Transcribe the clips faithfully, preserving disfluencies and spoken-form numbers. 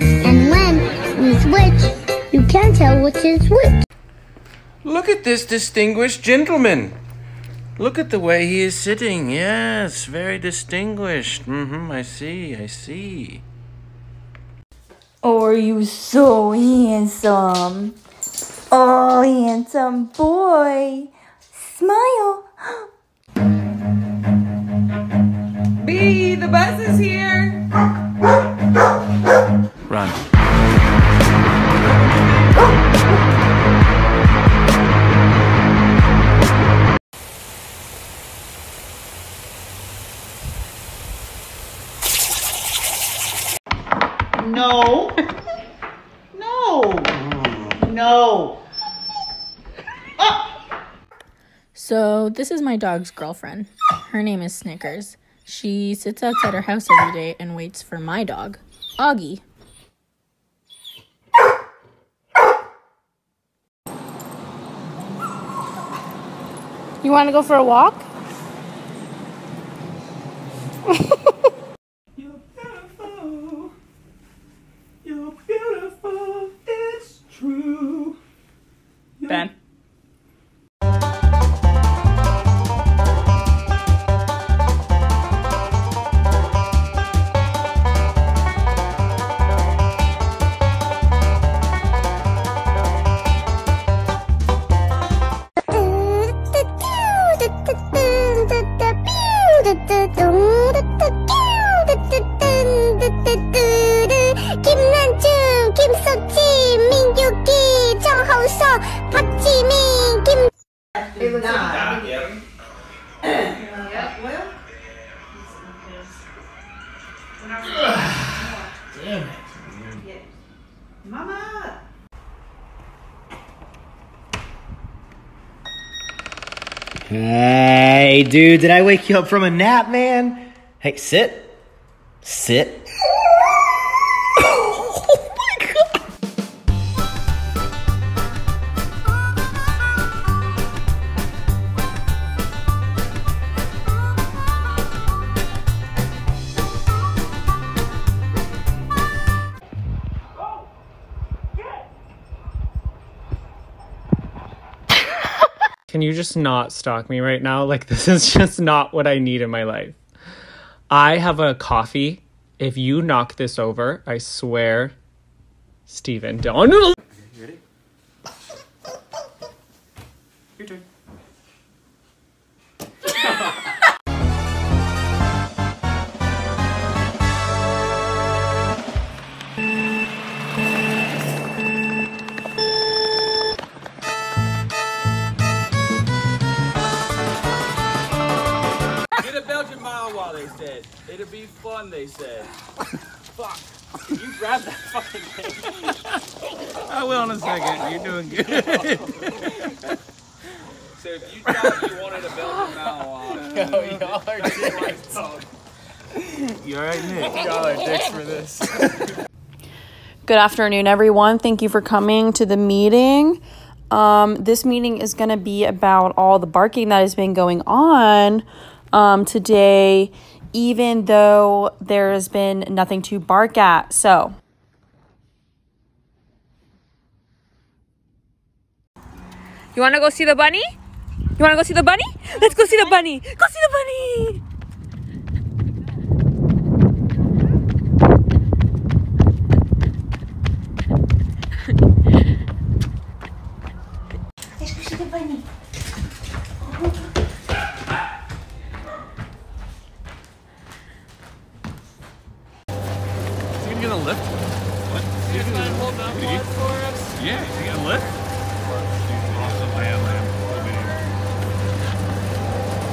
And when we switch, you can tell which is which. Look at this distinguished gentleman. Look at the way he is sitting. Yes, very distinguished. Mm-hmm, I see, I see. Oh, you so handsome. Oh, handsome boy. Smile. Bee, the bus is here. Run. No. No. No. So this is my dog's girlfriend. Her name is Snickers. She sits outside her house every day and waits for my dog, Augie. You want to go for a walk? You're beautiful. You're beautiful. It's true. You're Ben. It looks not. Like yep. Yep. Well. Damn it. Mama. Hey, dude, did I wake you up from a nap, man? Hey, sit. Sit. Can you just not stalk me right now? Like, this is just not what I need in my life. I have a coffee. If you knock this over, I swear, Steven, don't. You ready? Your turn. It'll be fun, they said. Fuck. You grab that fucking thing. I will in a second. You're doing good. So if you thought you wanted a Belgian Malinois, yo, y'all are dicks. You all right, Nick? Y'all are dicks for this. Good afternoon, everyone. Thank you for coming to the meeting. Um, this meeting is going to be about all the barking that has been going on um, today. Even though there has been nothing to bark at. So you want to go see the bunny? You want to go see the bunny? Let's go see the bunny. Go see the bunny. Let's go see the bunny. Lift? What? You guys gonna hold that one for us? Yeah, you got a lift? Awesome, I am, I am.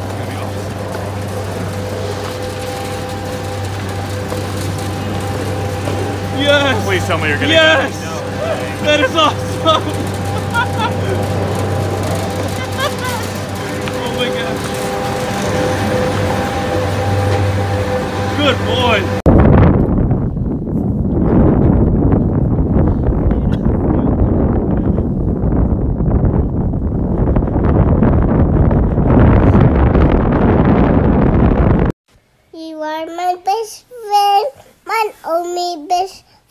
It's gonna be awesome. Yes! Please tell me you're gonna yes! Go. Yes! That is awesome! Oh my gosh. Good boy!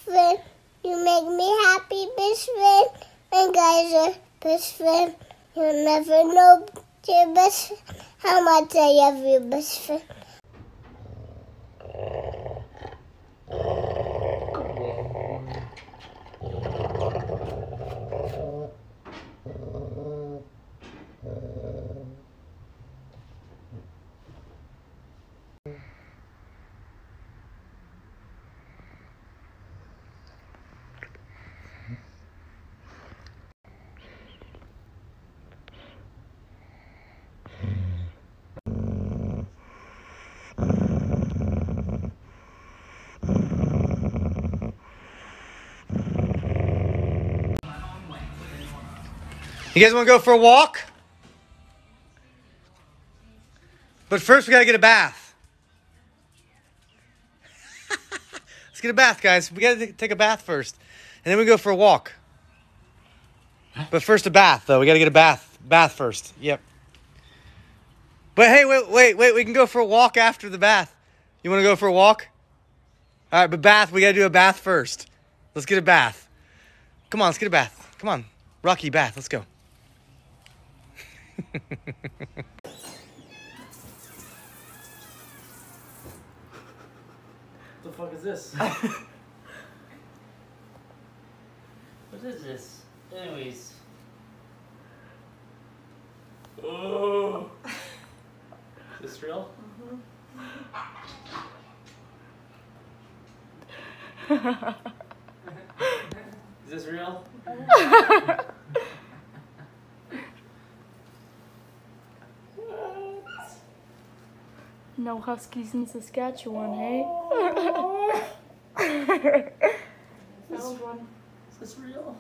friend. You make me happy, best friend. My guys are best friend. You'll never know, dear best friend, how much I love you, best friend. You guys want to go for a walk? But first we got to get a bath. Let's get a bath, guys. We got to take a bath first. And then we go for a walk. But first a bath, though. We got to get a bath. Bath first. Yep. But hey, wait, wait, wait. We can go for a walk after the bath. You want to go for a walk? All right, but bath. We got to do a bath first. Let's get a bath. Come on, let's get a bath. Come on. Rocky, bath. Let's go. What the fuck is this? What is this? Anyways. Oh. Is this real? Mm-hmm. Is this real? No huskies in Saskatchewan, hey? Is this, is this real?